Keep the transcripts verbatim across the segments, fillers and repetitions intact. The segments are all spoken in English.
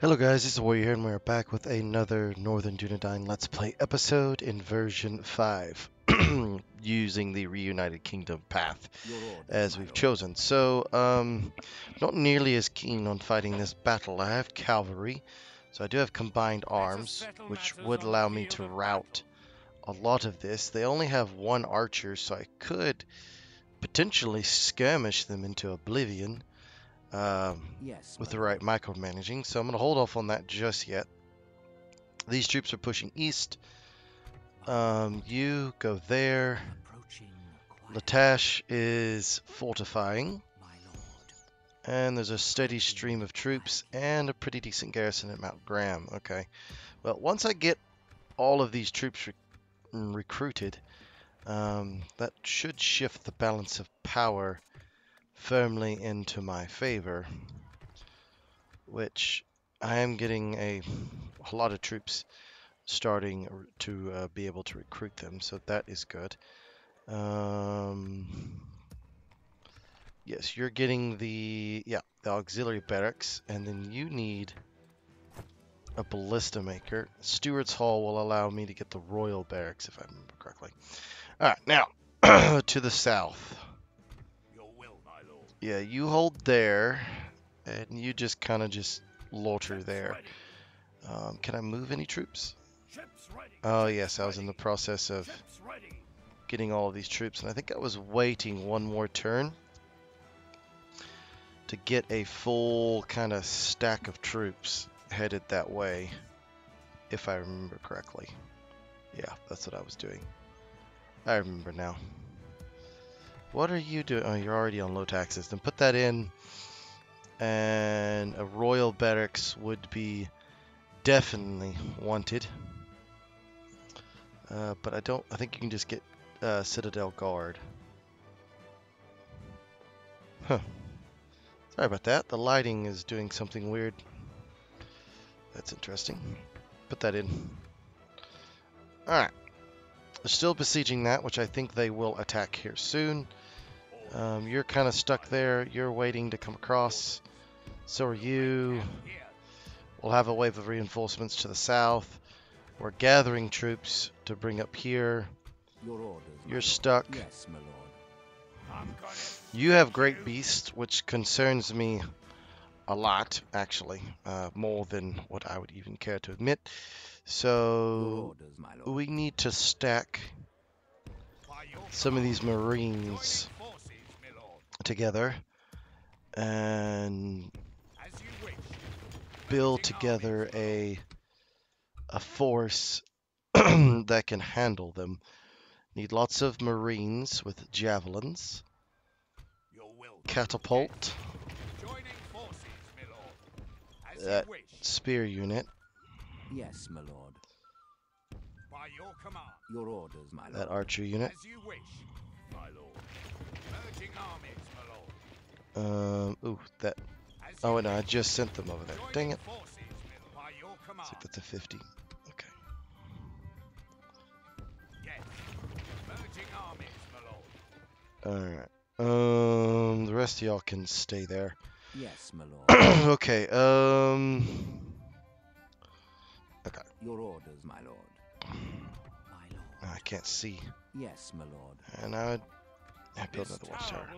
Hello guys, this is Warrior here and we're back with another Northern Dunedain Let's Play episode in version five using the Reunited Kingdom path as we've chosen. So, um, not nearly as keen on fighting this battle. I have cavalry, so I do have combined arms, which would allow me to route a lot of this. They only have one archer, so I could potentially skirmish them into oblivion. Um, yes, with the right micromanaging, so I'm going to hold off on that just yet. These troops are pushing east. Um, you go there. Latash is fortifying, and there's a steady stream of troops and a pretty decent garrison at Mount Gram. Okay, well, once I get all of these troops rec recruited, um, that should shift the balance of power firmly into my favor, which I am getting a, a lot of troops starting to uh, be able to recruit them, so that is good. Um, yes, you're getting the yeah the auxiliary barracks, and then you need a ballista maker. Stewards Hall will allow me to get the royal barracks if I remember correctly. All right, now to the south. Yeah, you hold there, and you just kind of just loiter there. Um, can I move any troops? Oh, yes, I was in the process of getting all of these troops, and I think I was waiting one more turn to get a full kind of stack of troops headed that way, if I remember correctly. Yeah, that's what I was doing. I remember now. What are you doing? Oh, you're already on low taxes. Then put that in. And a royal barracks would be definitely wanted. Uh, but I don't... I think you can just get uh, Citadel Guard. Huh. Sorry about that. The lighting is doing something weird. That's interesting. Put that in. Alright. They're still besieging that, which I think they will attack here soon. Um, you're kind of stuck there. You're waiting to come across. So are you. We'll have a wave of reinforcements to the south. We're gathering troops to bring up here. You're stuck. You have great beasts, which concerns me a lot, actually. Uh, more than what I would even care to admit. So, we need to stack some of these marines together and build together a a force that can handle them. Need lots of marines with javelins, catapult, that spear unit. Yes, my lord. By your command. Your orders, my lord. That archer unit. As you wish, my lord. Merging armies, my lord. Um, ooh, that. As oh, and no, I just sent them over there. Dang it. Forces, by your command. Let's get to fifty. Okay. Yes. Merging armies, my lord. All right. Um, the rest of y'all can stay there. Yes, my lord. Okay. Um. Okay. Your orders, my lord. My lord. I can't see. Yes, my lord. And I would I build another watchtower.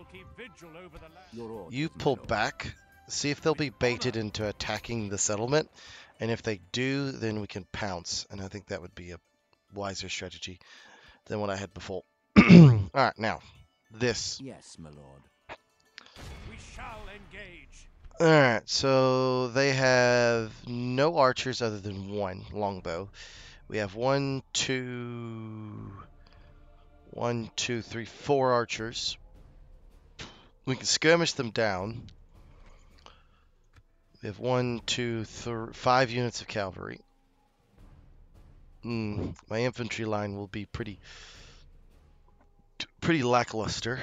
You pull back. See if they'll be baited into attacking the settlement. And if they do, then we can pounce. And I think that would be a wiser strategy than what I had before. Alright, now. This. Yes, my lord. We shall engage. Alright, so they have no archers other than one longbow. We have one, two, one, two, three, four archers. We can skirmish them down. We have one, two, three, five units of cavalry. Mm, my infantry line will be pretty, pretty lackluster.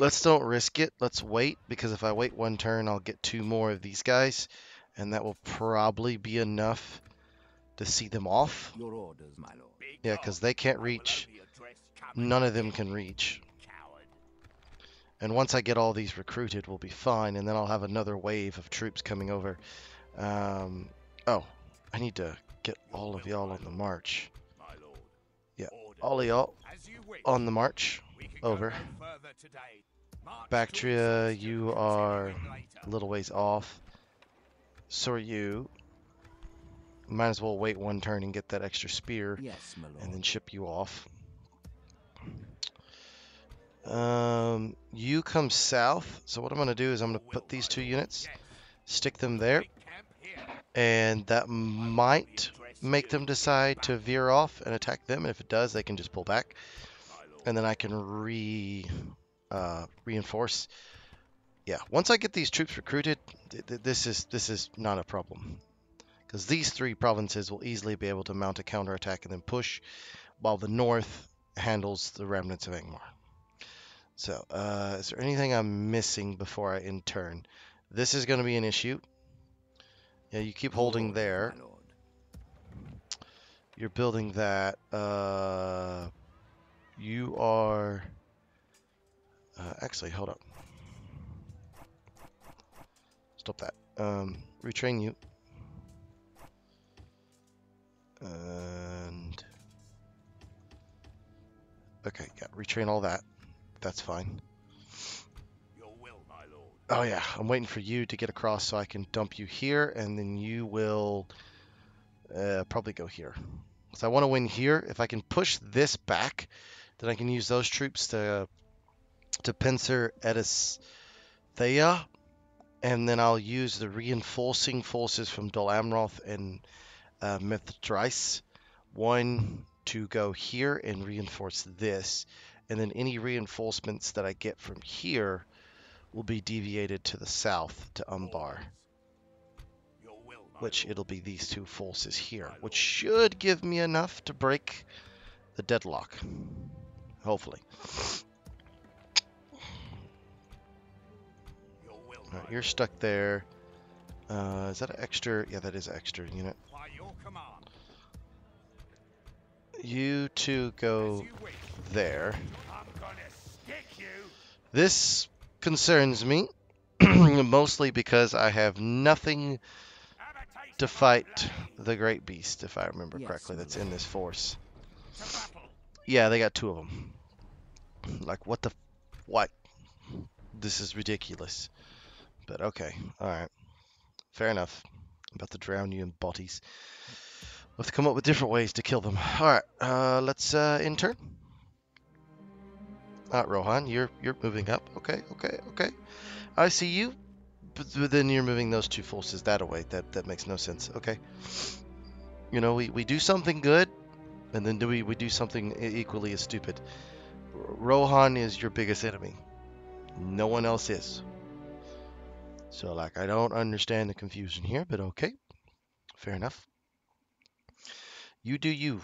Let's don't risk it. Let's wait, because if I wait one turn, I'll get two more of these guys, and that will probably be enough to see them off. Your orders, my lord. Yeah, because they can't reach. None of them can reach. And once I get all these recruited, we'll be fine, and then I'll have another wave of troops coming over. Um, oh, I need to get all of y'all on the march. Yeah, all of y'all on the march. Over. Bactria, you are a little ways off. So are you. Might as well wait one turn and get that extra spear, yes, my lord, and then ship you off. Um, you come south. So what I'm going to do is I'm going to put these two units, stick them there, and that might make them decide to veer off and attack them. And if it does, they can just pull back, and then I can re uh, reinforce. Yeah, once I get these troops recruited, th th this is this is not a problem, because these three provinces will easily be able to mount a counterattack and then push, while the north handles the remnants of Angmar. So, uh, is there anything I'm missing before I end turn? This is going to be an issue. Yeah, you keep holding there. You're building that. Uh, you are... Uh, actually, hold up. Stop that. Um, retrain you. And... Okay, yeah, retrain all that. That's fine. Your will, my lord. Oh yeah, I'm waiting for you to get across so I can dump you here, and then you will uh, probably go here. So I want to win here. If I can push this back, then I can use those troops to to pincer Edis Thea, and then I'll use the reinforcing forces from Dol Amroth and uh, Mithrice one to go here and reinforce this. And then any reinforcements that I get from here will be deviated to the south to Umbar, which it'll be these two forces here, which should give me enough to break the deadlock, hopefully. All right, you're stuck there. Uh, is that an extra? Yeah, that is an extra unit. You two go there. This concerns me, mostly because I have nothing to fight the great beast, if I remember correctly, that's in this force. Yeah, they got two of them. Like, what the... What? This is ridiculous. But okay, alright. Fair enough. I'm about to drown you in bodies. We'll have to come up with different ways to kill them. Alright, uh, let's uh, end turn. Alright, Rohan, you're you're moving up. Okay, okay, okay. I see you, but then you're moving those two forces that away. That that makes no sense. Okay. You know, we, we do something good, and then do we, we do something equally as stupid. Rohan is your biggest enemy. No one else is. So, like, I don't understand the confusion here, but okay. Fair enough. You do you.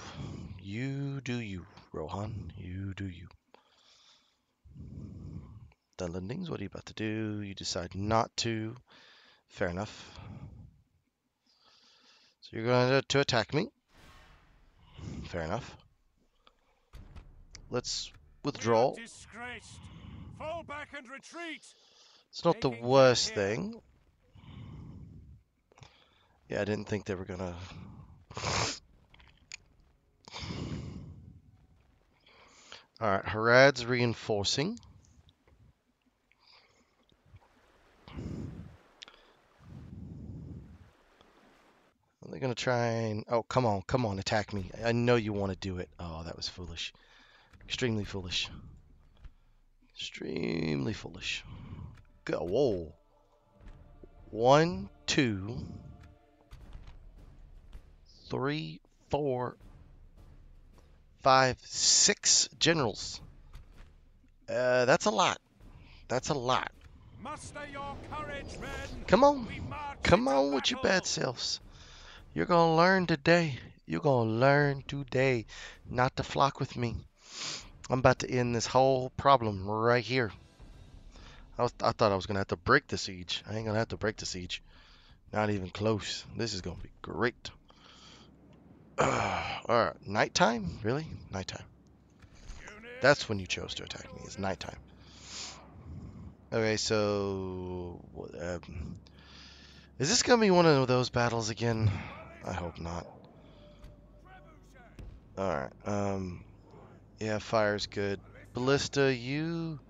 You do you, Rohan. You do you. Dunlandings, what are you about to do? You decide not to. Fair enough. So you're going to, to attack me. Fair enough. Let's withdraw. Fall back and retreat. It's not the worst thing. Yeah, I didn't think they were going to... Alright, Herad's reinforcing. They're going to try and... Oh, come on, come on, attack me. I know you want to do it. Oh, that was foolish. Extremely foolish. Extremely foolish. Go, whoa. One, two, three, four... Five, six generals. Uh, that's a lot. That's a lot. Muster your courage, men. Come on. Come on with your bad selves. You're going to learn today. You're going to learn today not to flock with me. I'm about to end this whole problem right here. I, was, I thought I was going to have to break the siege. I ain't going to have to break the siege. Not even close. This is going to be great. Uh, all right, nighttime? Really? Nighttime. That's when you chose to attack me, is nighttime. Okay, so uh, is this gonna be one of those battles again? I hope not. Alright, um yeah, fire's good. Ballista, you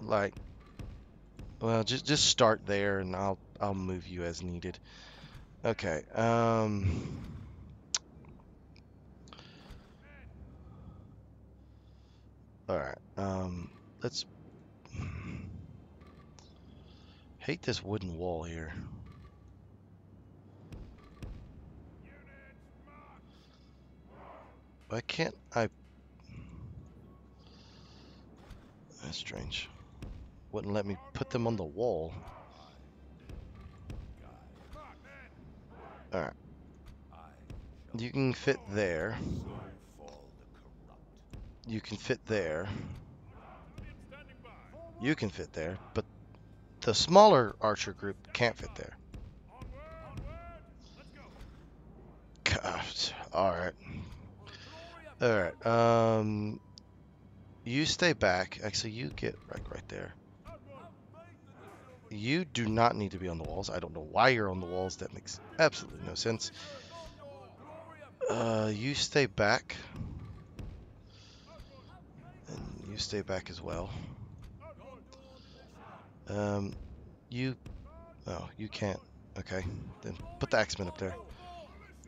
like well just just start there and I'll I'll move you as needed. Okay, um Alright, um let's hate this wooden wall here. Why can't I? That's strange. Wouldn't let me put them on the wall. Alright. You can fit there. You can fit there. You can fit there, but the smaller archer group can't fit there. God, alright. Alright, um... you stay back. Actually, you get right, right there. You do not need to be on the walls. I don't know why you're on the walls. That makes absolutely no sense. Uh, you stay back. And you stay back as well. Um, you, oh, you can't. Okay, then put the axemen up there.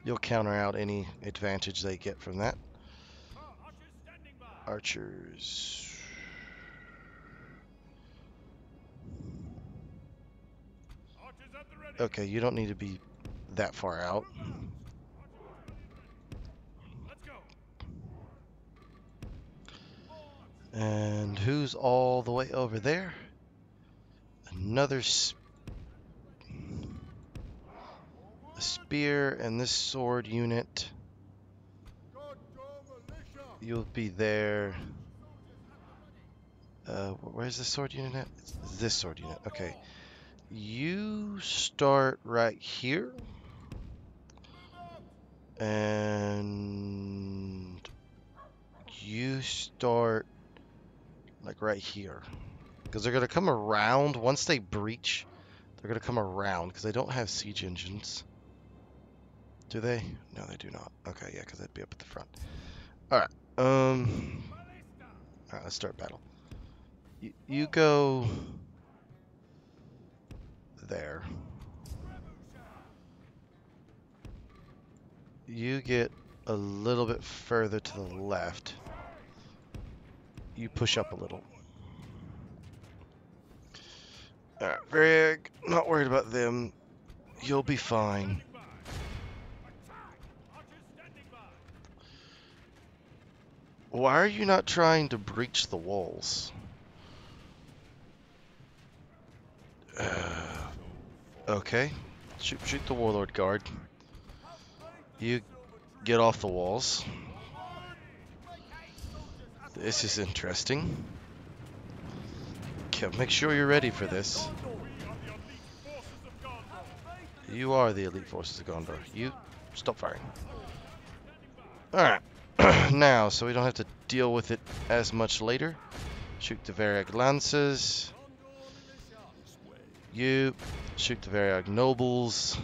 You'll counter out any advantage they get from that. Archers. Okay, you don't need to be that far out. And who's all the way over there? Another sp a spear and this sword unit. You'll be there. Uh, where's the sword unit at? It's this sword unit. Okay. You start right here. And you start like right here. Because they're going to come around. Once they breach, they're going to come around. Because they don't have siege engines. Do they? No, they do not. Okay, yeah, because they'd be up at the front. Alright, um... Alright, let's start battle. You, you go... there. You get a little bit further to the left. You push up a little. Alright, very not worried about them. You'll be fine. Why are you not trying to breach the walls? Uh, okay. Shoot, shoot the warlord guard. You get off the walls. This is interesting. Make sure you're ready for this. You are the elite forces of Gondor. You stop firing. Alright. Now, so we don't have to deal with it as much later. Shoot the Variag Lances. You shoot the Variag Nobles.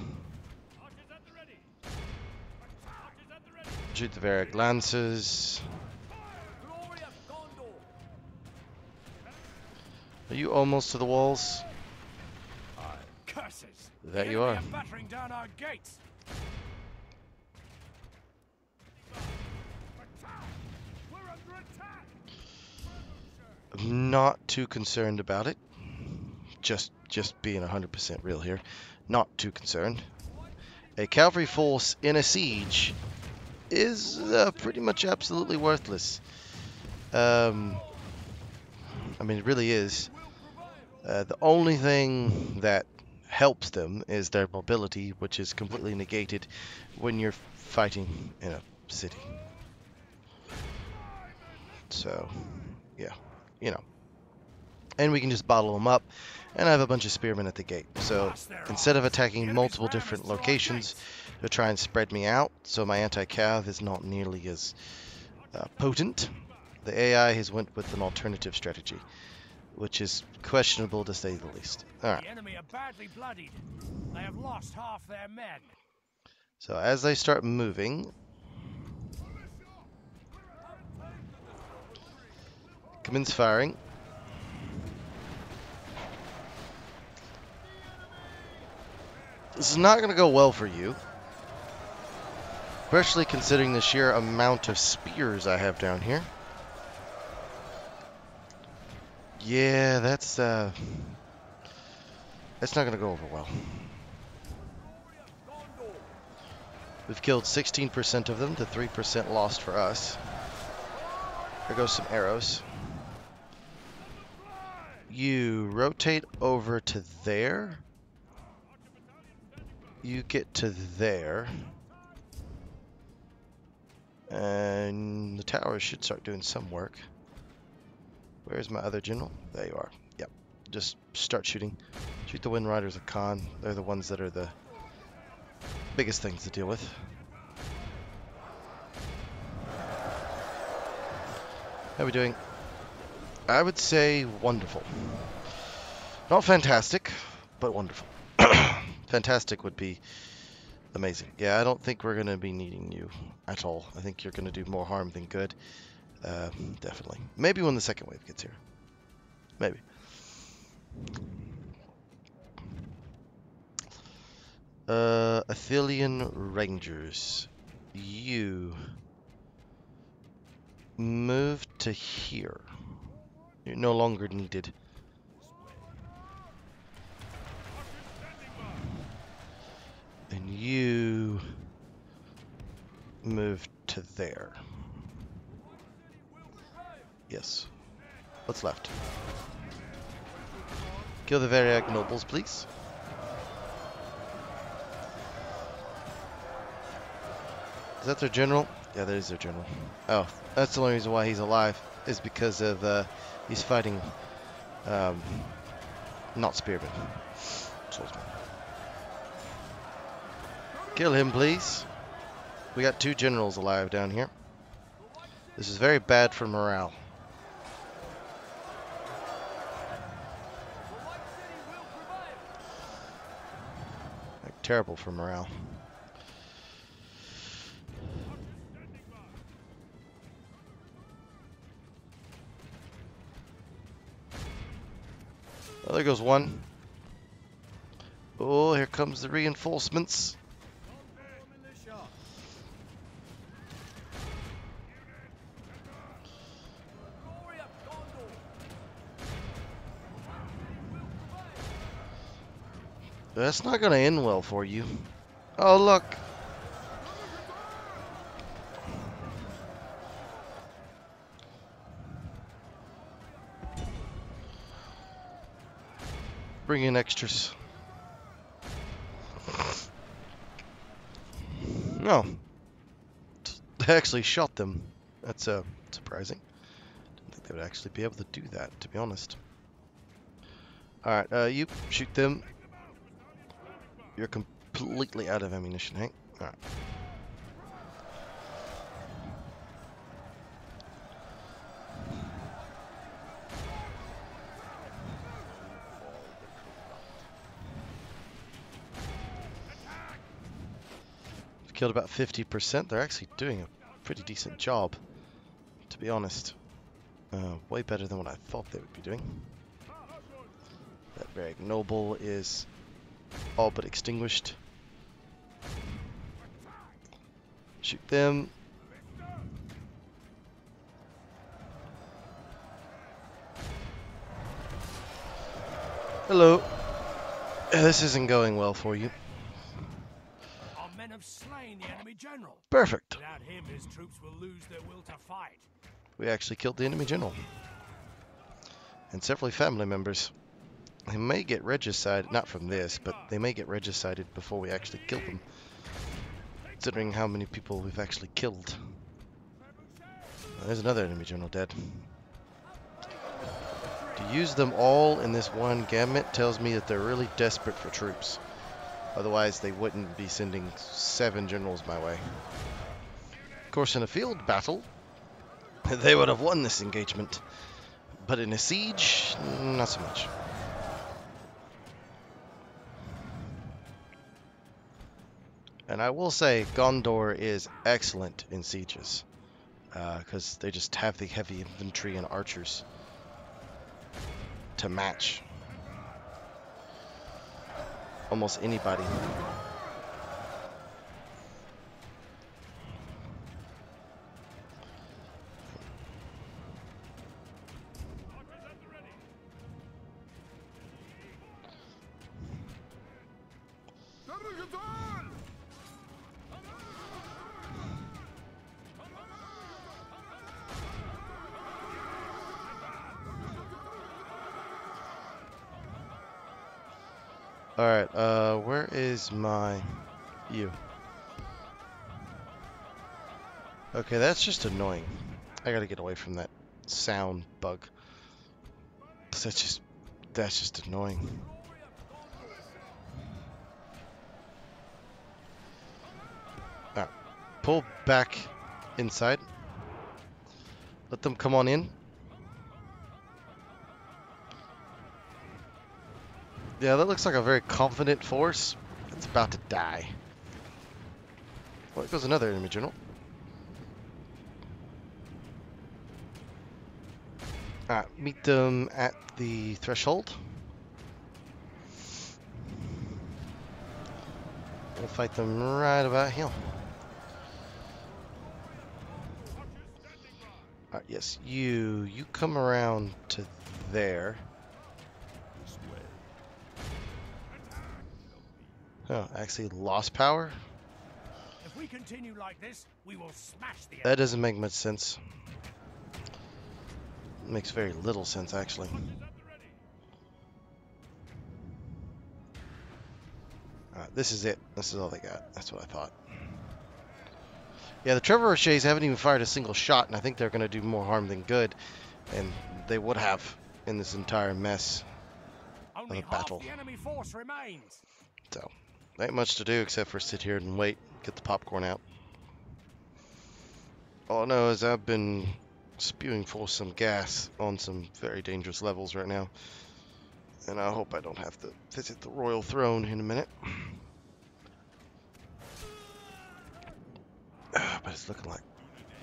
Shoot the Variag Lances. Are you almost to the walls? Curses. That you are. Battering down our gates. We're under attack. I'm not too concerned about it. Just just being one hundred percent real here. Not too concerned. A cavalry force in a siege is uh, pretty much absolutely worthless. Um I mean, it really is. Uh, the only thing that helps them is their mobility, which is completely negated when you're fighting in a city. So, yeah, you know. And we can just bottle them up, and I have a bunch of spearmen at the gate. So, instead of attacking multiple different locations, they'll try and spread me out, so my anti-cav is not nearly as uh, potent. The A I has went with an alternative strategy. which is questionable to say the least. All right. The enemy are badly bloodied. They have lost half their men. So as they start moving, commence firing. This is not going to go well for you, especially considering the sheer amount of spears I have down here. Yeah, that's uh, that's not going to go over well. We've killed sixteen percent of them to three percent lost for us. There goes some arrows. You rotate over to there. You get to there. And the towers should start doing some work. Where's my other general? There you are. Yep. Just start shooting. Shoot the Wind Riders of Khan. They're the ones that are the biggest things to deal with. How are we doing? I would say wonderful. Not fantastic, but wonderful. Fantastic would be amazing. Yeah, I don't think we're going to be needing you at all. I think you're going to do more harm than good. Uh, definitely. Maybe when the second wave gets here. Maybe. Uh, Athelian Rangers. You move to here. You're no longer needed. And you move to there. Yes. What's left? Kill the Variag nobles, please. Is that their general? Yeah, that is their general. Oh, that's the only reason why he's alive, is because of uh, he's fighting um, not spearmen, swordsmen. Kill him, please. We got two generals alive down here. This is very bad for morale. Like, terrible for morale. Oh, there goes one. Oh, here comes the reinforcements. That's not going to end well for you. Oh, look. Bring in extras. No. They actually shot them. That's uh, surprising. Didn't think they would actually be able to do that, to be honest. Alright, uh, you shoot them. You're completely out of ammunition, Hank. All right. We've killed about fifty percent. They're actually doing a pretty decent job, to be honest. Uh, way better than what I thought they would be doing. That very noble is all but extinguished. Shoot them. Hello. This isn't going well for you. Our men have slain the enemy general. Perfect. Without him, his troops will lose their will to fight. We actually killed the enemy general and several family members. They may get regicided, not from this, but they may get regicided before we actually kill them, considering how many people we've actually killed. Well, there's another enemy general dead. To use them all in this one gamut tells me that they're really desperate for troops. Otherwise, they wouldn't be sending seven generals my way. Of course, in a field battle, they would have won this engagement. but in a siege, not so much. And I will say Gondor is excellent in sieges, because uh, they just have the heavy infantry and archers to match almost anybody. Alright, uh, where is my... you? Okay, that's just annoying. I gotta get away from that sound bug. That's just... that's just annoying. Alright, pull back inside. Let them come on in. Yeah, that looks like a very confident force. It's about to die. Well, there goes another enemy general. Alright, meet them at the threshold. We'll fight them right about here. Alright, yes, you, you come around to there. Oh, actually lost power? If we continue like this, we will smash the enemy. That doesn't make much sense. It makes very little sense, actually. Alright, this is it. This is all they got. That's what I thought. Yeah, the trebuchets haven't even fired a single shot, and I think they're going to do more harm than good. And they would have in this entire mess of a battle. Only half the enemy force remains. So... ain't much to do except for sit here and wait, get the popcorn out. All I know is I've been spewing forth some gas on some very dangerous levels right now. And I hope I don't have to visit the royal throne in a minute. But it's looking like...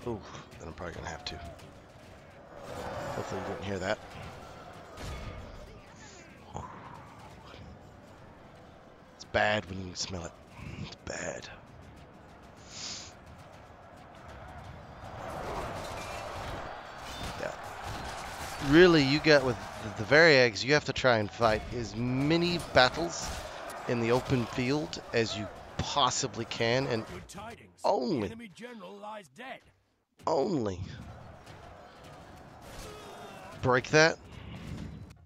ooh, then I'm probably going to have to. Hopefully you didn't hear that. Bad when you can smell it. It's bad. Yeah. Really, you got with the Variags, you have to try and fight as many battles in the open field as you possibly can, and only, only break that.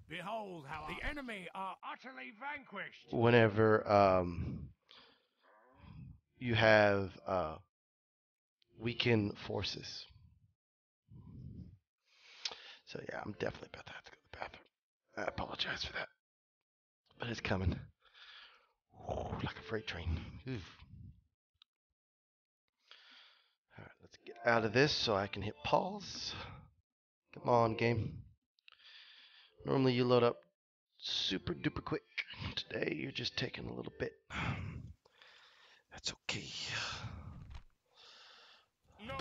Behold how the enemy are utterly vanquished. Whenever um, you have uh, weakened forces. So yeah, I'm definitely about to have to go to the bathroom. I apologize for that. But it's coming. Ooh, like a freight train. Alright, let's get out of this so I can hit pause. Come on, game. Normally you load up super duper quick. Today you're just taking a little bit. That's okay. No.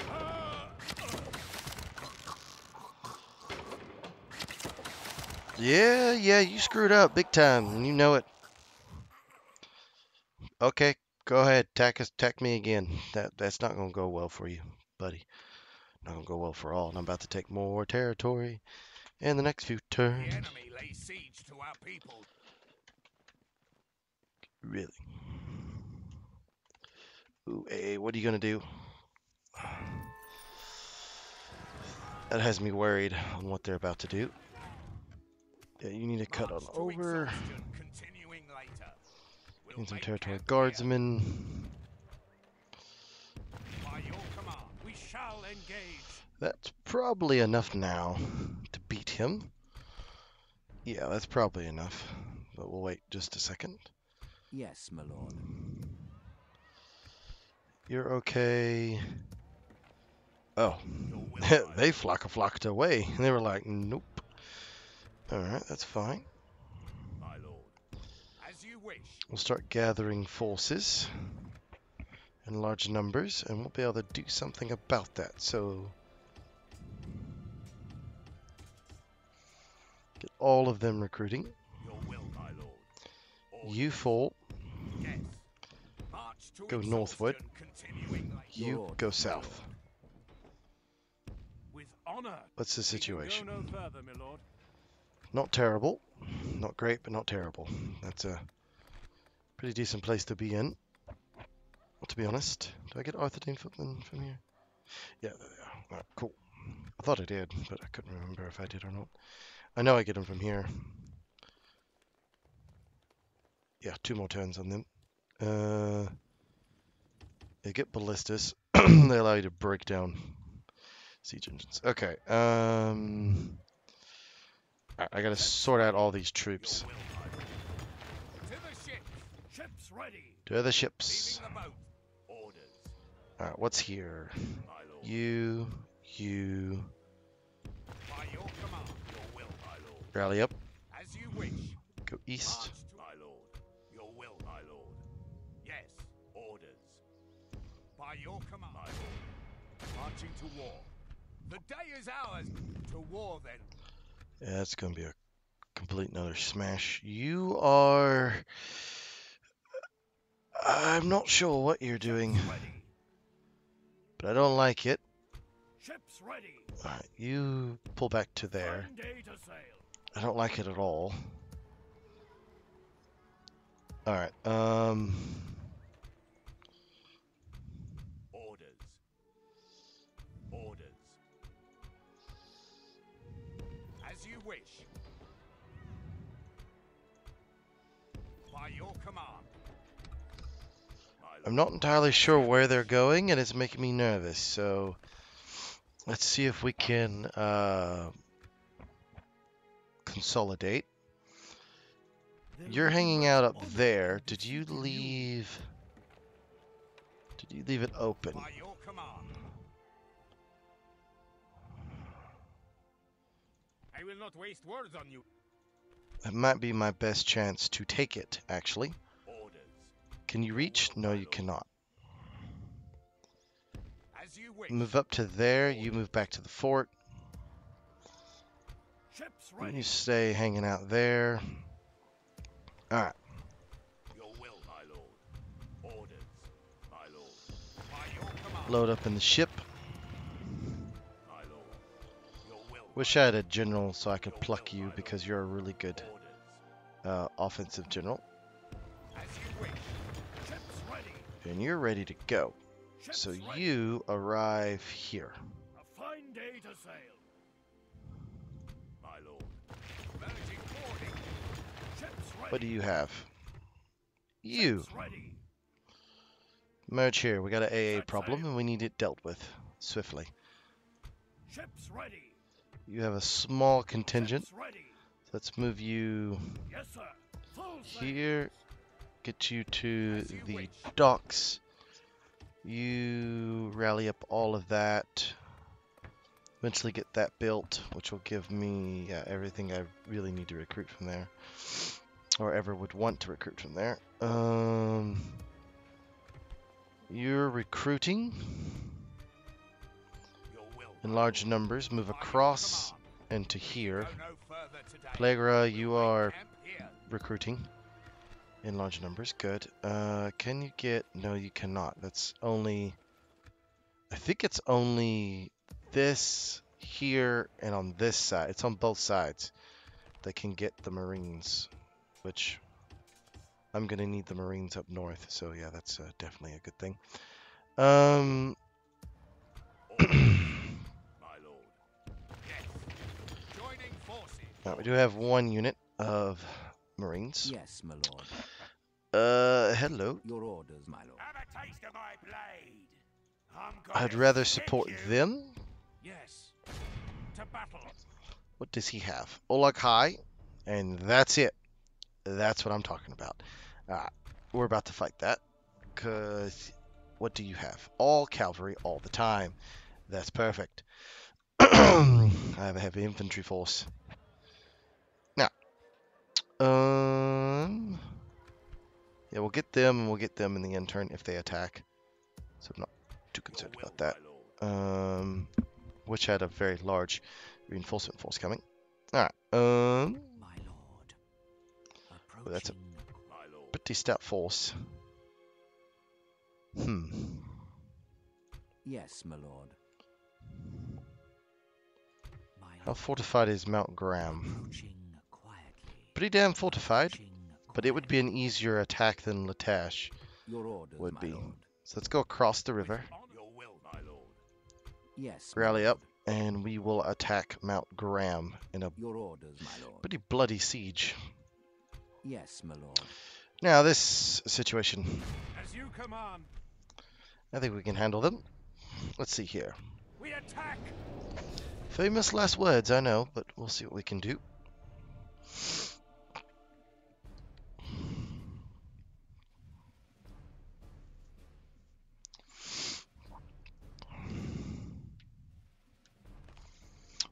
Yeah, yeah, you screwed up big time, and you know it. Okay, go ahead, attack us, attack me again. That that's not gonna go well for you, buddy. Not gonna go well for all. And I'm about to take more territory. In the next few turns. The enemy lay siege to our people. Really? Ooh, hey, what are you gonna do? That has me worried on what they're about to do. Yeah, you need to cut on over. Need some territory guardsmen. By your command, we shall engage. That's probably enough now to beat him. Yeah, that's probably enough. But we'll wait just a second. Yes, my lord. You're okay. Oh, they flock-a-flocked away. They were like, nope. Alright, that's fine. My lord. As you wish. We'll start gathering forces in large numbers, and we'll be able to do something about that. So get all of them recruiting. Your will, my lord. You fall. Yes. Go northward. You lord, go south. With honor, what's the situation? No further, my lord. Not terrible. Not great, but not terrible. That's a pretty decent place to be in, to be honest. Do I get Arthur Dane Footman from here? Yeah, there they are. All right, cool. I thought I did, but I couldn't remember if I did or not. I know I get them from here. Yeah, two more turns on them. Uh, they get ballistas. They allow you to break down siege engines. Okay. Um, I, I gotta sort out all these troops. To the ship. Ships ready. To the ships. Alright, what's here? You, you. By your command, your will, my lord. Rally up. As you wish. Go east. My lord. Your will, my lord. Yes, orders. By your command, my lord. Marching to war. The day is ours. To war, then. Yeah, that's gonna be a complete and utter smash. You are. I'm not sure what you're doing. But I don't like it. Ships ready. All right, you pull back to there. I don't like it at all. All right. Um. Orders. Orders. As you wish. By your command. I'm not entirely sure where they're going, and it's making me nervous, so let's see if we can uh, consolidate. You're hanging out up there. Did you leave... Did you leave it open? I will not waste words on you. That might be my best chance to take it, actually. Can you reach? No, you cannot. As you wish. Move up to there. You move back to the fort. Right. You stay hanging out there. All right. Your will, my lord. Orders, my lord. By your command. Load up in the ship. My lord. Your will. Wish I had a general so I could pluck you, because you're a really good uh, offensive general. As you wish. And you're ready to go. Ships so ready. You arrive here. A fine day to sail. My lord. What do you have? You. Merge here. We got an A A problem and we need it dealt with swiftly. Ships ready. You have a small contingent. So let's move you yes, sir. Full here. Get you to you the wish. Docks. You rally up all of that. Eventually get that built, which will give me uh, everything I really need to recruit from there, or ever would want to recruit from there. Um, you're recruiting in large numbers. Move across and to here. Plegra, you are recruiting. In large numbers, good. Uh, can you get... No, you cannot. That's only... I think it's only this, here, and on this side. It's on both sides that can get the Marines, which I'm going to need the Marines up north. So, yeah, that's uh, definitely a good thing. Um... My lord. Yes. Joining forces. Now, we do have one unit of Marines. Yes, my lord. Uh, hello. Your orders, my lord. Have a taste of my blade. I'd rather support you. Them. Yes. To battle. What does he have? Olakai, and that's it. That's what I'm talking about. Uh, we're about to fight that. Cause what do you have? All cavalry all the time. That's perfect. I have a heavy infantry force. Um, yeah, we'll get them, and we'll get them in the end turn if they attack. So I'm not too concerned about that. Um, which had a very large reinforcement force coming. Alright, um... well, that's a pretty stout force. Hmm. Yes, my lord. How fortified is Mount Gram? Pretty damn fortified, but it would be an easier attack than Latash would be. So let's go across the river. Yes. Rally up, and we will attack Mount Gram in a pretty bloody siege. Yes, my lord. Now this situation, as you command, I think we can handle them. Let's see here. We attack. Famous last words, I know, but we'll see what we can do.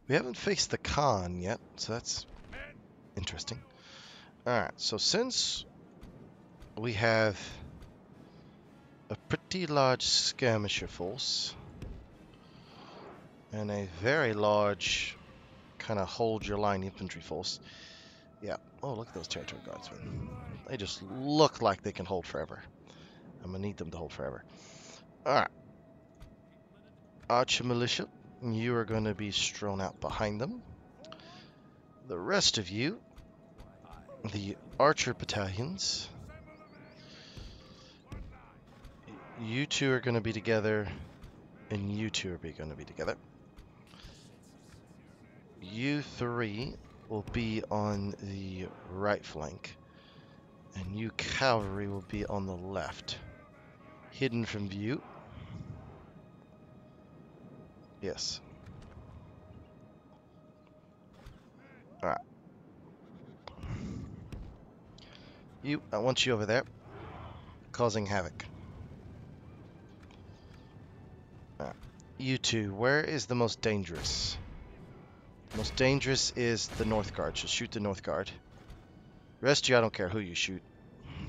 We haven't faced the Khan yet, so that's interesting. Alright, so since we have a pretty large skirmisher force and a very large kind of hold your line infantry force. Yeah, oh look at those territory guardsmen. They just look like they can hold forever. I'm gonna need them to hold forever. Alright. Archer militia, you are going to be strewn out behind them. The rest of you, the archer battalions, you two are going to be together, and you two are going to be together. You three will be on the right flank, and you cavalry will be on the left, hidden from view. Yes. Alright. You, I want you over there, causing havoc. Alright. You two, where is the most dangerous? The most dangerous is the North Guard, so shoot the North Guard. The rest of you, I don't care who you shoot.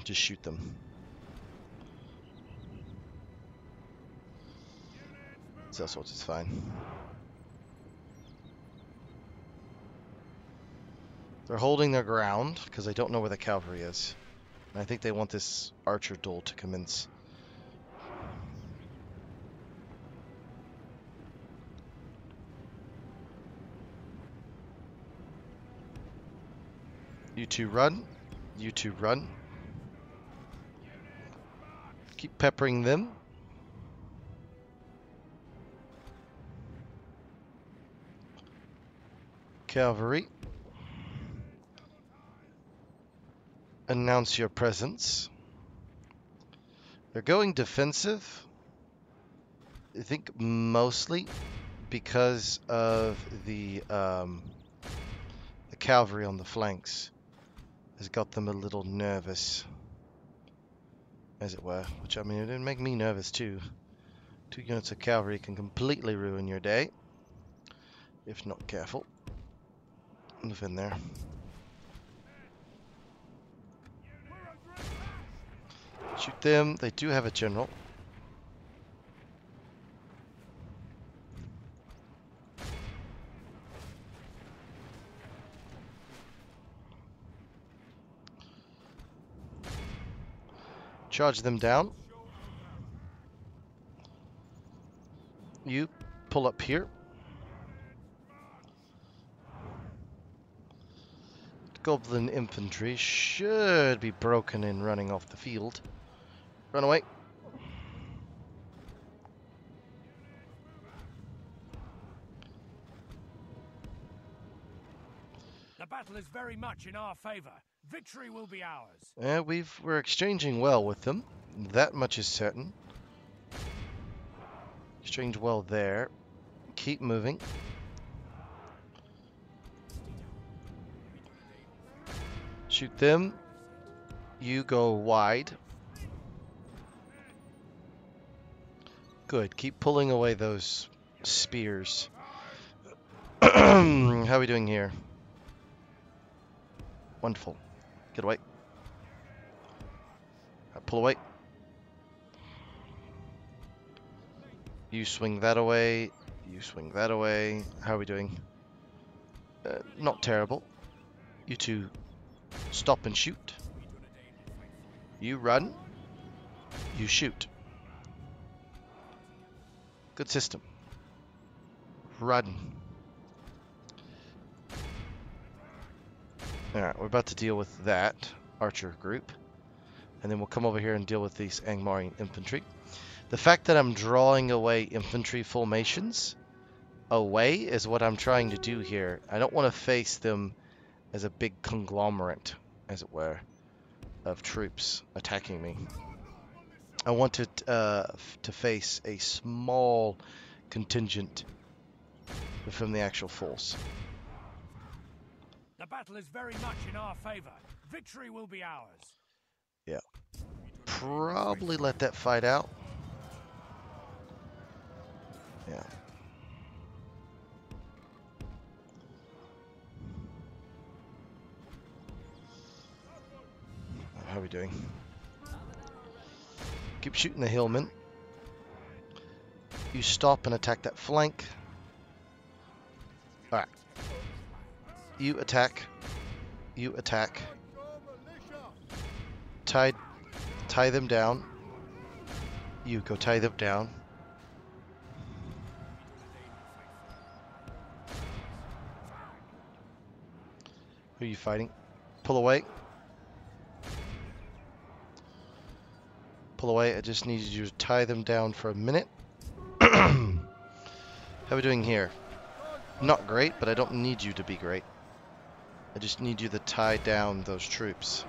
Just shoot them. All sorts, it's fine. They're holding their ground because they don't know where the cavalry is, and I think they want this archer duel to commence. You two run, you two run. Keep peppering them. Cavalry, announce your presence. They're going defensive, I think mostly because of the um, the cavalry on the flanks has got them a little nervous, as it were, which I mean it didn't make me nervous too. Two units of cavalry can completely ruin your day if not careful. Move in there. Shoot them. They do have a general. Charge them down. You pull up here. Goblin infantry should be broken in running off the field. Run away. The battle is very much in our favor. Victory will be ours. Yeah, we've we're exchanging well with them. That much is certain. Exchange well there. Keep moving. Shoot them. You go wide. Good. Keep pulling away those spears. How are we doing here? Wonderful. Get away. Right, pull away. You swing that away. You swing that away. How are we doing? Uh, not terrible. You two stop and shoot. You run. You shoot. Good system. Run. Alright, we're about to deal with that archer group. And then we'll come over here and deal with these Angmarian infantry. The fact that I'm drawing away infantry formations away is what I'm trying to do here. I don't want to face them as a big conglomerate, as it were, of troops attacking me. I want it uh, to face a small contingent from the actual force. The battle is very much in our favor. Victory will be ours. Yeah. Probably let that fight out. Yeah. How are we doing? Keep shooting the hillman. You stop and attack that flank. Alright. You attack. You attack. Tie, tie them down. You go tie them down. Who are you fighting? Pull away. Pull away. I just needed you to tie them down for a minute. How are we doing here? Not great, but I don't need you to be great. I just need you to tie down those troops.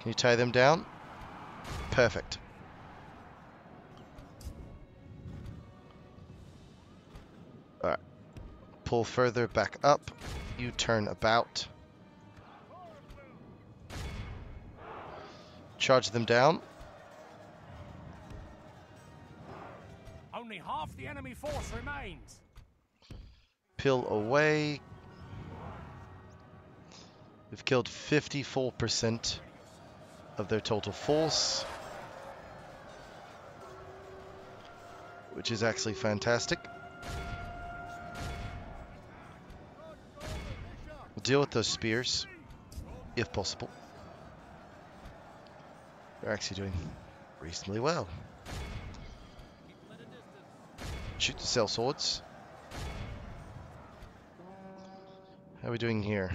Can you tie them down? Perfect. Alright. Pull further back up. You turn about. Charge them down. Only half the enemy force remains. Peel away. We've killed fifty-four percent of their total force, which is actually fantastic. We'll deal with those spears, if possible. They're actually doing reasonably well. Shoot the sellswords. How are we doing here?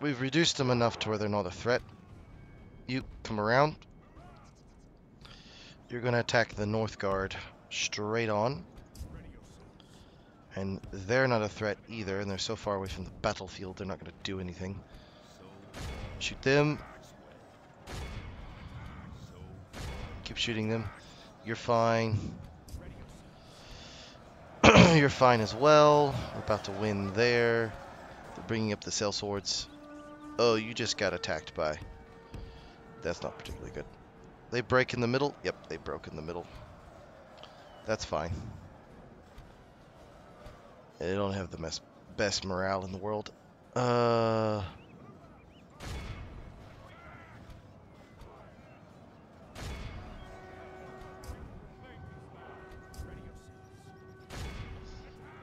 We've reduced them enough to where they're not a threat. You come around. You're going to attack the North Guard straight on. And they're not a threat either, and they're so far away from the battlefield, they're not going to do anything. Shoot them. Keep shooting them. You're fine. You're fine as well. We're about to win there. They're bringing up the sellswords. Oh, you just got attacked by. That's not particularly good. They break in the middle. Yep, they broke in the middle. That's fine. They don't have the mes- best morale in the world. Uh...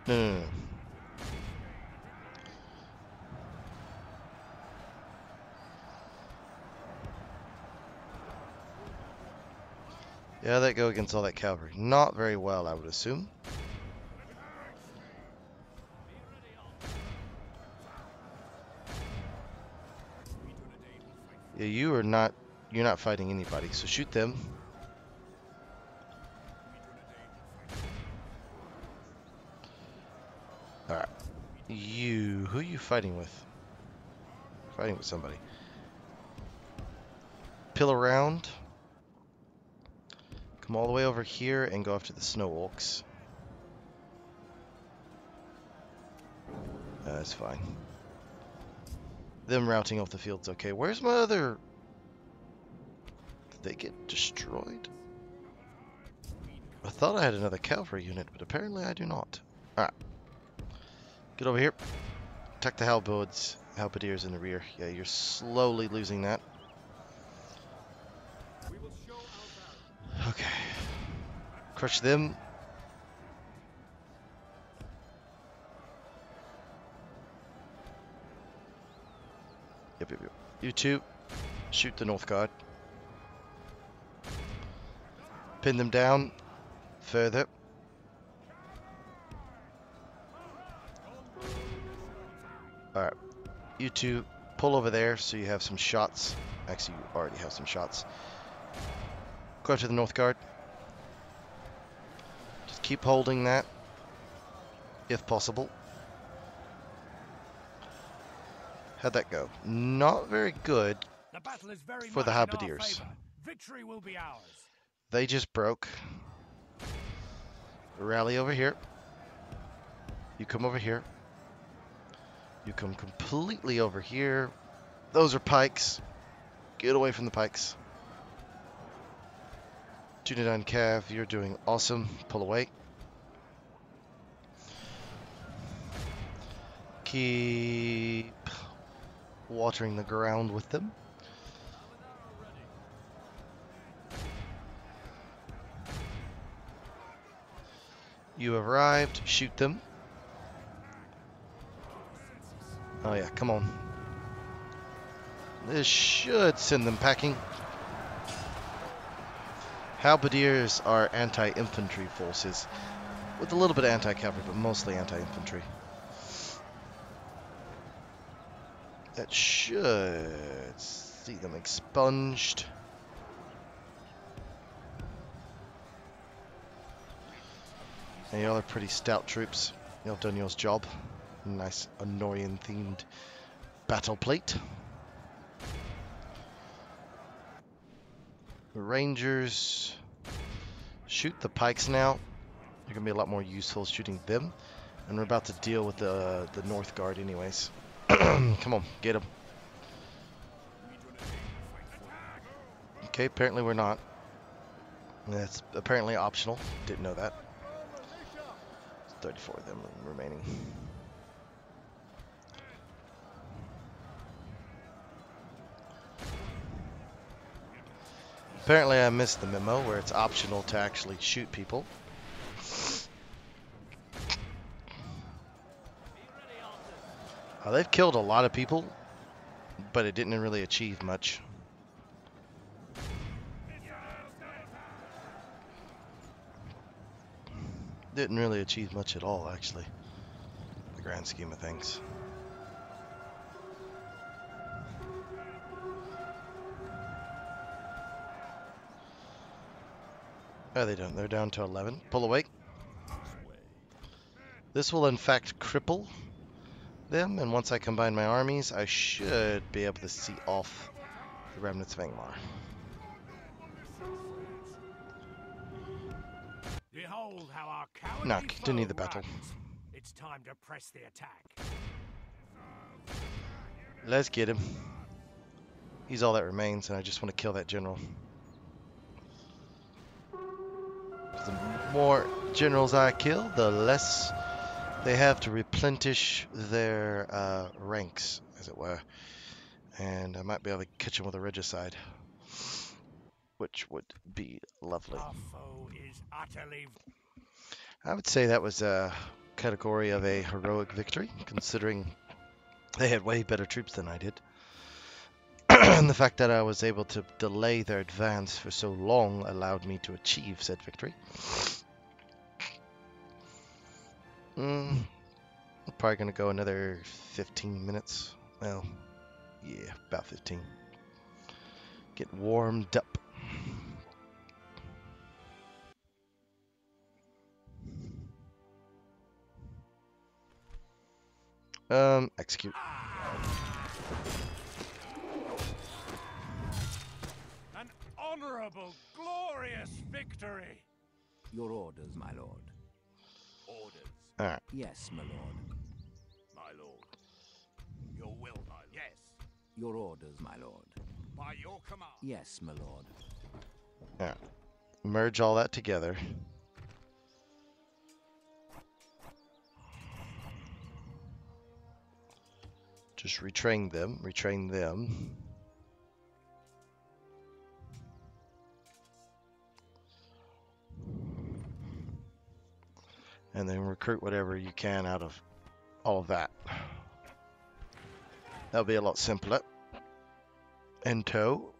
No, no, no. Yeah, that go against all that cavalry. Not very well, I would assume. Yeah, you are not. You're not fighting anybody. So shoot them. You, who are you fighting with? Fighting with somebody. Peel around. Come all the way over here and go after the snow orcs. Uh, that's fine. Them routing off the field's okay. Where's my other? Did they get destroyed? I thought I had another cavalry unit, but apparently I do not. Alright. Get over here. Attack the halberds. halberdiers in the rear. Yeah, you're slowly losing that. Okay. Crush them. Yep, yep, yep. You two, shoot the North Guard. Pin them down further. Alright, you two pull over there so you have some shots. Actually, you already have some shots. Go to the North Guard. Just keep holding that, if possible. How'd that go? Not very good the battle is very for the halberdiers. Victory will be ours. They just broke. Rally over here. You come over here. You come completely over here. Those are pikes. Get away from the pikes. Dunedain Cav, you're doing awesome. Pull away. Keep watering the ground with them. You have arrived. Shoot them. Oh yeah, come on. This should send them packing. Halberdiers are anti-infantry forces, with a little bit of anti-cavalry, but mostly anti-infantry. That should see them expunged. And y'all are pretty stout troops. Y'all have done yours job. Nice Anorian themed battle plate. Rangers, shoot the pikes now. They're gonna be a lot more useful shooting them, and we're about to deal with the the North Guard anyways. Come on, get them. Okay, apparently we're not. That's apparently optional. Didn't know that. thirty-four of them remaining. Apparently I missed the memo where it's optional to actually shoot people. Oh, they've killed a lot of people, but it didn't really achieve much. Didn't really achieve much at all, actually, in the grand scheme of things. Oh, they don't. They're down to eleven. Pull away. This will, in fact, cripple them, and once I combine my armies, I should be able to see off the remnants of Angmar. Behold how our cowardly no, continue the battle. It's time to press the attack. Let's get him. He's all that remains, and I just want to kill that general. The more generals I kill, the less they have to replenish their uh, ranks, as it were. And I might be able to catch them with a regicide, which would be lovely. Our foe is utterly... I would say that was a category of a heroic victory, considering they had way better troops than I did. And the fact that I was able to delay their advance for so long allowed me to achieve said victory. Mm, I'm probably going to go another fifteen minutes. Well, yeah, about fifteen. Get warmed up. Um, execute. An honorable, glorious victory. Your orders, my lord. Orders. All right. Yes, my lord. My lord. Your will, my lord. Yes. Your orders, my lord. By your command. Yes, my lord. All right. Merge all that together. Just retrain them, retrain them. And then recruit whatever you can out of all of that. That'll be a lot simpler. In tow.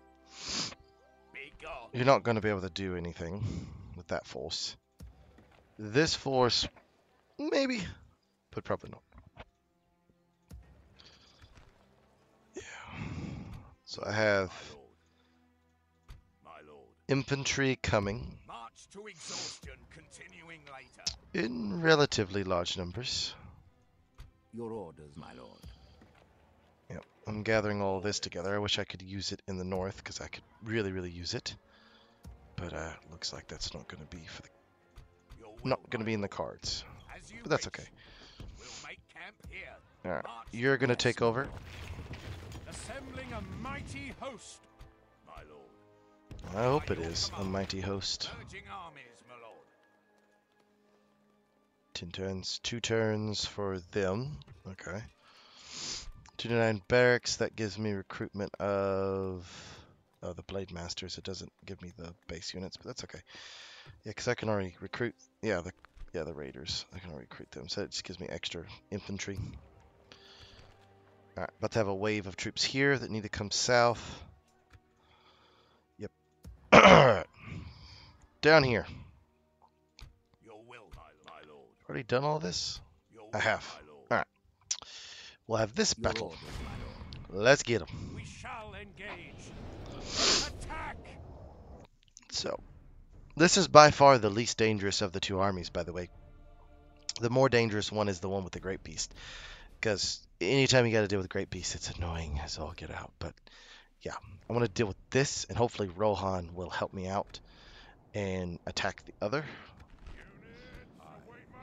You're not going to be able to do anything with that force. This force, maybe, but probably not. Yeah. So I have My Lord. My Lord. Infantry coming March to exhaustion, continuing later. In relatively large numbers. Your orders, my lord. Yep, I'm gathering all this together. I wish I could use it in the north because I could really, really use it. But uh, looks like that's not going to be for the not going to be in the cards. But that's okay. All right, you're going to take over. Assembling a mighty host, my lord. I hope it is a mighty host. Ten turns, two turns for them. Okay. two nine barracks. That gives me recruitment of. Oh, the Blade Masters, it doesn't give me the base units, but that's okay. Yeah, because I can already recruit... Yeah, the yeah the Raiders. I can already recruit them, so it just gives me extra infantry. Alright, about to have a wave of troops here that need to come south. Yep. Alright. Down here. Your will, my lord. Already done all this? Will, I have. Alright. We'll have this Your battle. Order, Let's get them. We shall engage. Attack! So, this is by far the least dangerous of the two armies, by the way. The more dangerous one is the one with the Great Beast. Because anytime you got to deal with a Great Beast, it's annoying as all get out. But, yeah, I want to deal with this, and hopefully Rohan will help me out and attack the other.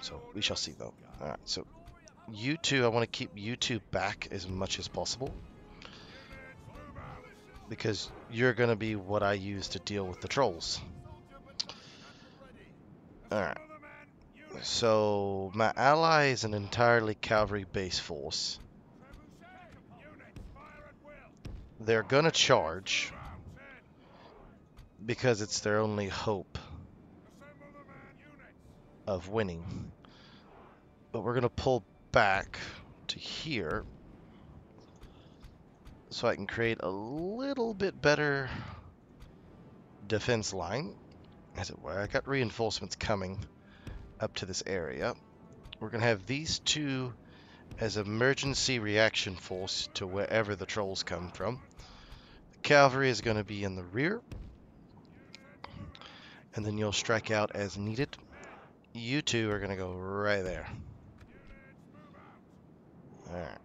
So, we shall see, though. Alright, so, you two, I want to keep you two back as much as possible. Because you're going to be what I use to deal with the trolls. Alright. So, my ally is an entirely cavalry-based force. They're going to charge. Because it's their only hope of winning. But we're going to pull back to here. So I can create a little bit better defense line, as it were. I got reinforcements coming up to this area. We're going to have these two as emergency reaction force to wherever the trolls come from. The cavalry is going to be in the rear. And then you'll strike out as needed. You two are going to go right there. Alright.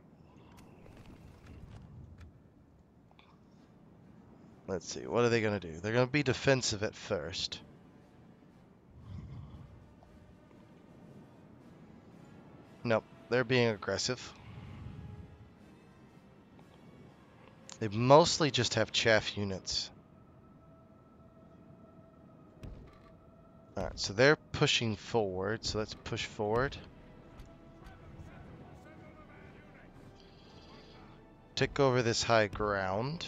Let's see, what are they going to do? They're going to be defensive at first. Nope, they're being aggressive. They mostly just have chaff units. Alright, so they're pushing forward, so let's push forward. Take over this high ground.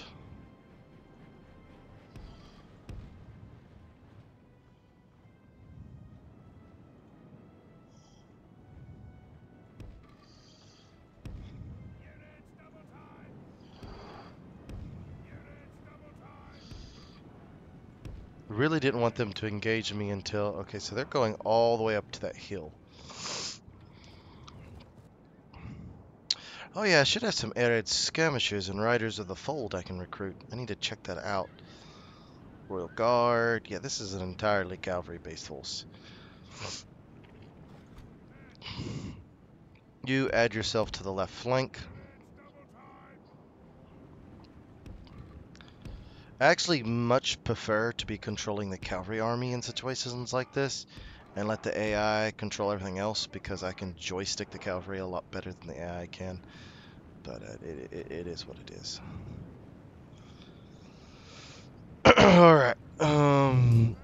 Really didn't want them to engage me until... Okay, so they're going all the way up to that hill. Oh yeah, I should have some Ered skirmishers and riders of the fold I can recruit. I need to check that out. Royal Guard. Yeah, this is an entirely cavalry-based force. You add yourself to the left flank. I actually much prefer to be controlling the cavalry army in situations like this and let the A I control everything else because I can joystick the cavalry a lot better than the A I can, but uh, it, it, it is what it is. Alright, um,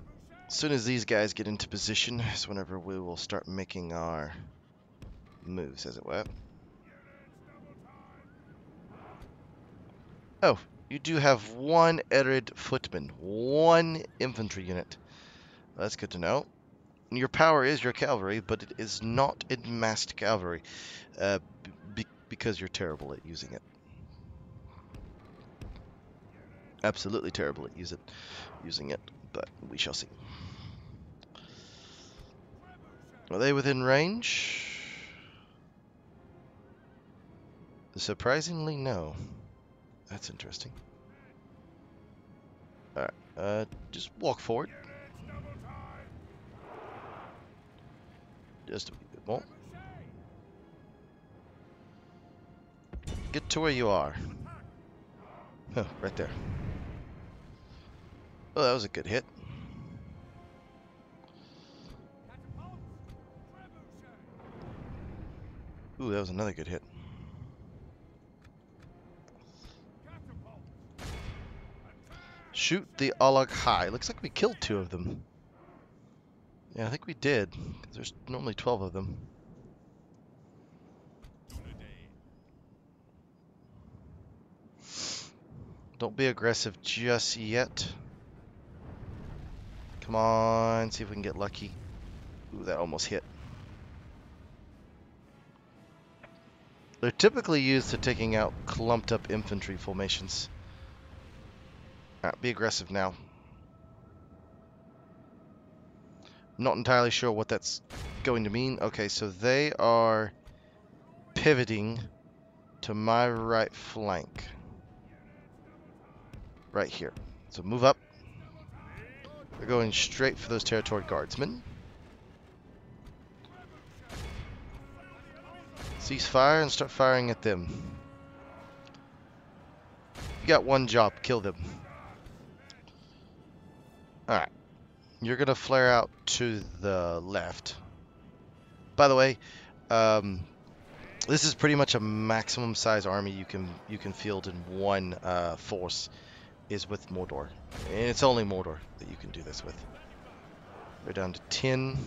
as soon as these guys get into position is whenever we will start making our moves, as it were. Oh, you do have one Ered footman, one infantry unit. That's good to know. Your power is your cavalry, but it is not massed cavalry, uh, be because you're terrible at using it. Absolutely terrible at use it, using it, but we shall see. Are they within range? Surprisingly, no. That's interesting. Alright, uh, just walk forward. Just a bit more. Get to where you are. Oh, right there. Oh, that was a good hit. Ooh, that was another good hit. Shoot the Olakai. Looks like we killed two of them. Yeah, I think we did. There's normally twelve of them. Don't be aggressive just yet. Come on, see if we can get lucky. Ooh, that almost hit. They're typically used to taking out clumped up infantry formations. Alright, be aggressive now. Not entirely sure what that's going to mean. Okay, so they are pivoting to my right flank. Right here. So move up. They're going straight for those territory guardsmen. Cease fire and start firing at them. You got one job, kill them. Alright, you're going to flare out to the left. By the way, um, this is pretty much a maximum size army you can you can field in one uh, force is with Mordor. And it's only Mordor that you can do this with. They're down to ten.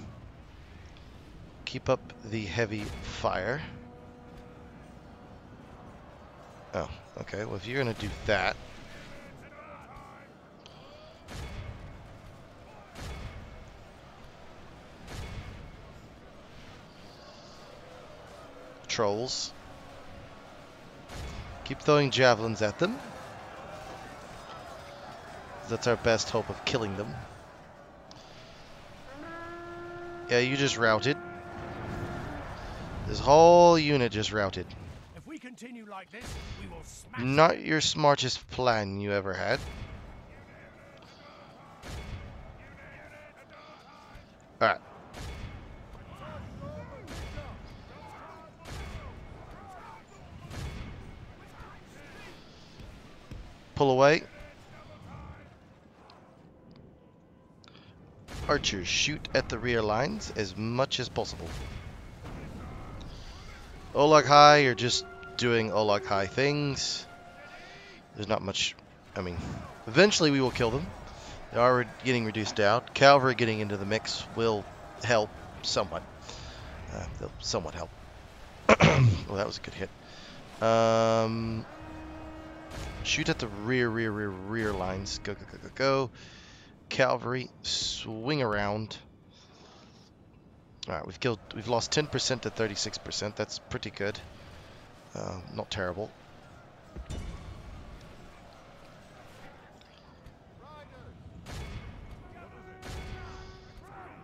Keep up the heavy fire. Oh, okay. Well, if you're going to do that... Trolls. Keep throwing javelins at them. That's our best hope of killing them. Yeah, you just routed. This whole unit just routed. If we continue like this, we will smash. Not your smartest plan you ever had. Alright. Pull away. Archers, shoot at the rear lines as much as possible. Olakai, you're just doing Olakai things. There's not much... I mean, eventually we will kill them. They are re getting reduced out. Cavalry getting into the mix will help somewhat. Uh, they'll somewhat help. Well, that was a good hit. Um... Shoot at the rear, rear, rear, rear lines. Go, go, go, go, go. Cavalry, swing around. All right, we've killed. We've lost ten percent to thirty-six percent. That's pretty good. Uh, not terrible.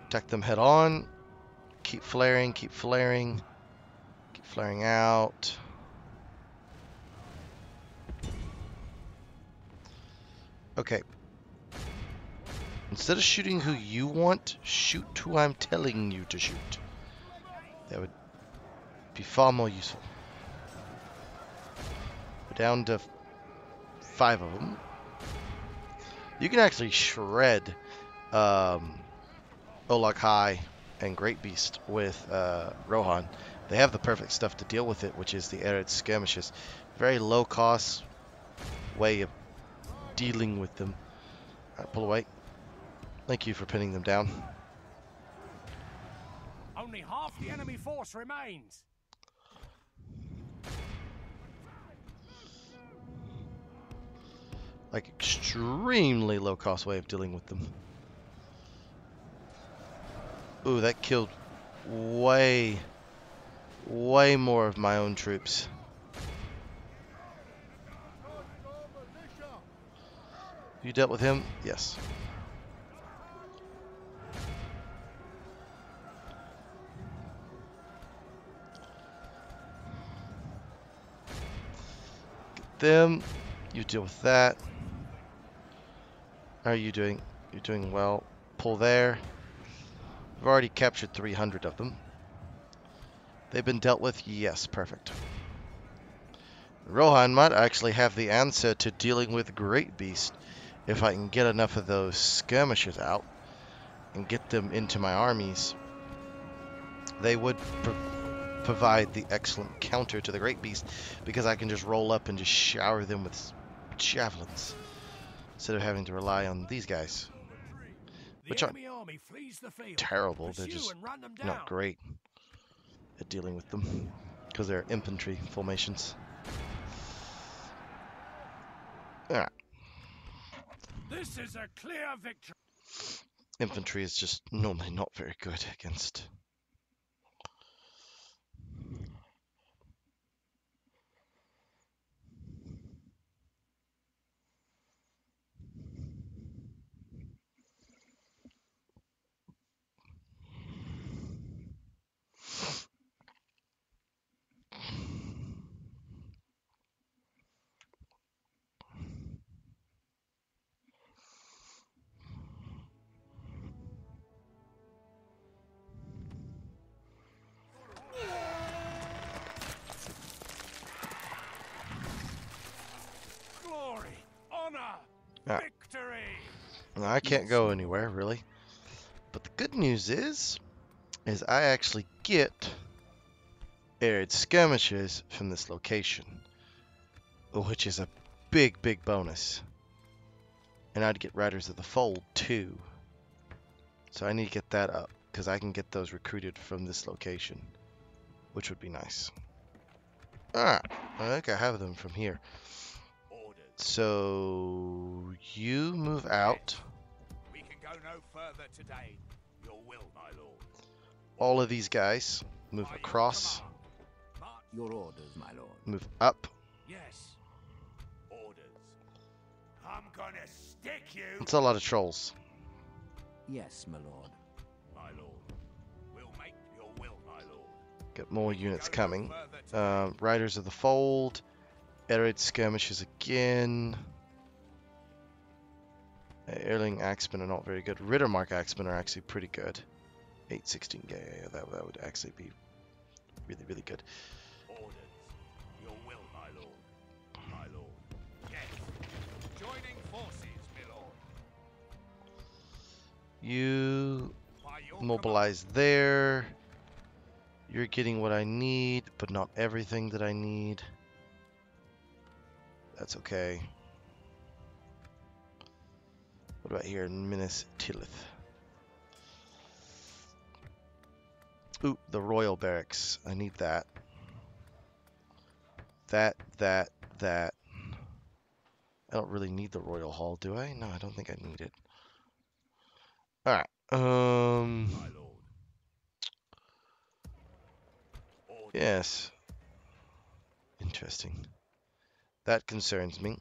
Attack them head on. Keep flaring. Keep flaring. Keep flaring out. Okay. Instead of shooting who you want, shoot who I'm telling you to shoot. That would be far more useful. We're down to five of them. You can actually shred um, Olakai and Great Beast with uh, Rohan. They have the perfect stuff to deal with it, which is the Ered skirmishes. Very low cost way of dealing with them. All right, pull away. Thank you for pinning them down. Only half the enemy force remains. like extremely low cost way of dealing with them. Ooh, that killed way, way more of my own troops. You dealt with him? Yes. Get them. You deal with that. How are you doing? You're doing well. Pull there. We've already captured three hundred of them. They've been dealt with? Yes, perfect. Rohan might actually have the answer to dealing with great beasts if I can get enough of those skirmishers out and get them into my armies. They would pro provide the excellent counter to the great beast because I can just roll up and just shower them with javelins instead of having to rely on these guys, which aren't terrible. They're just not great at dealing with them because they're infantry formations. All right. This is a clear victory. Infantry is just normally not very good against. I can't go anywhere, really. But the good news is, is I actually get Ered skirmishers from this location, which is a big, big bonus. And I'd get Riders of the Fold, too. So I need to get that up, because I can get those recruited from this location, which would be nice. Alright, I think I have them from here. So, you move out. We can go no further today. Your will, my lord. All of these guys move across. Your orders, my lord. Move up. Yes. Orders. I'm gonna stick you. It's a lot of trolls. Yes, my lord. My lord. We'll make your will, my lord. Get more units coming. Uh, Riders of the Fold. Ered skirmishes again. Erling axemen are not very good. Rittermark axemen are actually pretty good. eight sixteen, yeah, yeah, yeah, that, that would actually be really, really good. Orders. Your will, my lord. My lord. Yes. Joining forces, my lord. You mobilize command. There. You're getting what I need, but not everything that I need. That's okay. What about here in Minas Tilith? Ooh, the Royal Barracks. I need that. That, that, that. I don't really need the Royal Hall, do I? No, I don't think I need it. Alright. Um. Yes. Interesting. That concerns me.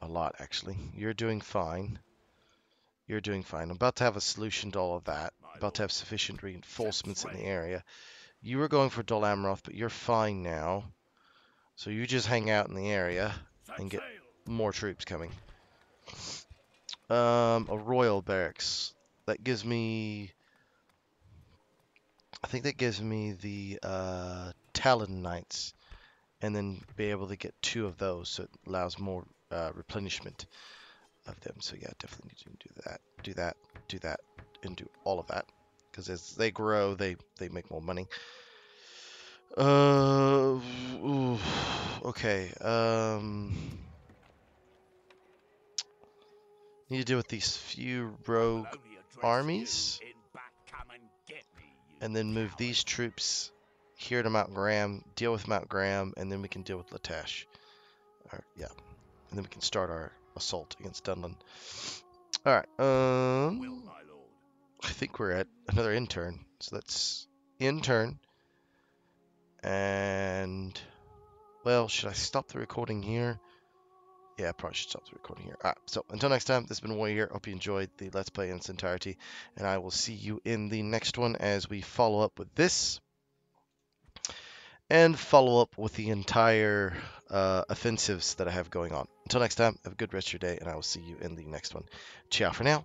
A lot, actually. You're doing fine. You're doing fine. I'm about to have a solution to all of that. About to have sufficient reinforcements in the area. You were going for Dol Amroth, but you're fine now. So you just hang out in the area and get more troops coming. Um, a Royal Barracks. That gives me... I think that gives me the uh, Talon Knights. And then be able to get two of those, so it allows more uh, replenishment of them. So yeah, definitely need to do that, do that, do that, and do all of that. Because as they grow, they they make more money. Uh, ooh, okay. Um, need to deal with these few rogue armies, and then move these troops. Here to Mount Gram, deal with Mount Gram, and then we can deal with Latash. Or, yeah. And then we can start our assault against Dunland. Alright, um... I think we're at another intern. So let's intern. And... Well, should I stop the recording here? Yeah, I probably should stop the recording here. Alright, so until next time, this has been Warrior here. Hope you enjoyed the Let's Play in its entirety. And I will see you in the next one as we follow up with this. And follow up with the entire uh, offensives that I have going on. Until next time, have a good rest of your day, and I will see you in the next one. Ciao for now.